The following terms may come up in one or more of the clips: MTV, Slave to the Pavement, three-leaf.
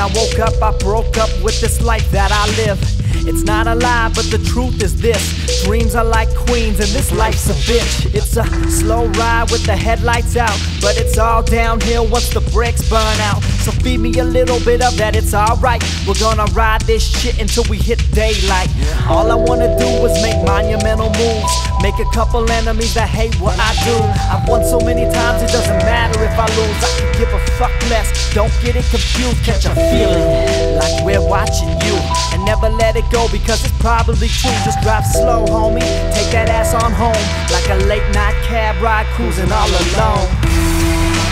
I woke up, I broke up with this life that I live. It's not a lie, but the truth is this: dreams are like queens and this life's a bitch. It's a slow ride with the headlights out, but it's all downhill once the brakes burn out. So feed me a little bit of that, it's alright. We're gonna ride this shit until we hit daylight. All I wanna do is make monumental moves, make a couple enemies that hate what I do. I've won so many times it doesn't matter if I lose. I could give a fuck less, don't get it confused. Catch a feeling like we're watching you, and never let it go because it's probably true. Just drive slow, homie, take that ass on home, like a late night cab ride cruising all alone.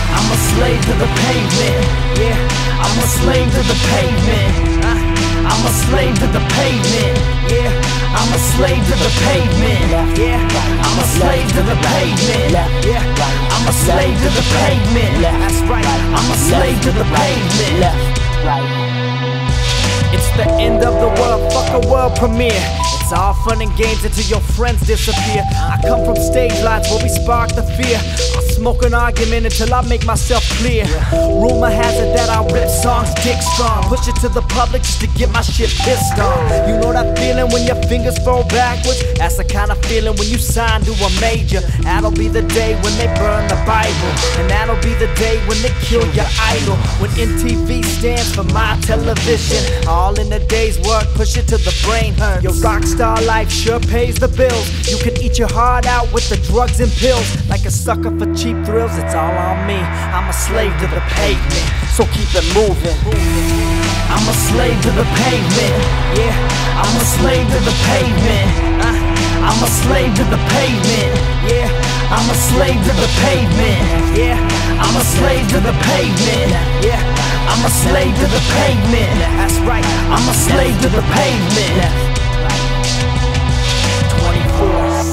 I'm a slave to the pavement, yeah, I'm a slave to the pavement. I'm a slave to the pavement, yeah, I'm a slave to the pavement, yeah, I'm a slave to the pavement, yeah, I'm a slave to the pavement, that's right, I'm a slave to the pavement, It's the end of the world, fuck a world premiere. It's all fun and games until your friends disappear. I come from stage lights where we spark the fear. I'll smoke an argument until I make myself clear. Rumor has it that I rip songs dick strong, push it to the public just to get my shit pissed on. You know that feeling when your fingers fall backwards? That's the kind of feeling when you sign to a major. That'll be the day when they burn the Bible, and that'll be the day when they kill your idol. When MTV stands for my television, all in a day's work, push it to the brain hurts. Your rock star life sure pays the bills. You can eat your heart out with the drugs and pills. Like a sucker for cheap thrills, it's all on me. I'm a slave to the pavement, so keep it moving. I'm a slave to the pavement, yeah, I'm a slave to the pavement. I'm a slave to the pavement, yeah, I'm a slave to the pavement, yeah, I'm a slave to the pavement, yeah, I'm a slave to the pavement, that's right, I'm a slave to the pavement.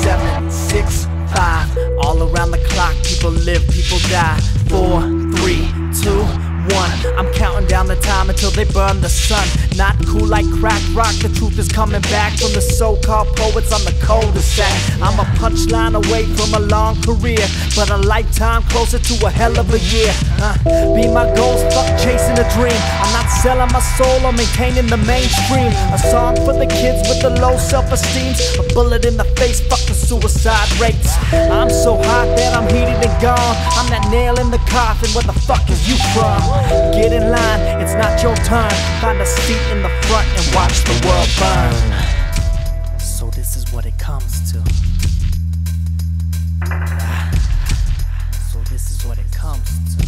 7, 6, 5, all around the clock, people live, people die. 4, 3, 2, 1, I'm counting down the time until they burn the sun. Not cool like crack rock, the truth is coming back from the so-called poets on the cul-de-sac. I'm a punchline away from a long career, but a lifetime closer to a hell of a year. Be my goals, fuck chasing a dream. I'm not selling my soul, I'm maintaining the mainstream. A song for the kids with the low self-esteem, a bullet in the face, fuck the suicide rates. I'm so hot that I'm heated and gone, I'm that nail in the coffin, where the fuck is you from? Get in line, it's not your turn. Find a seat in the front and watch the world burn. So this is what it comes to. So this is what it comes to.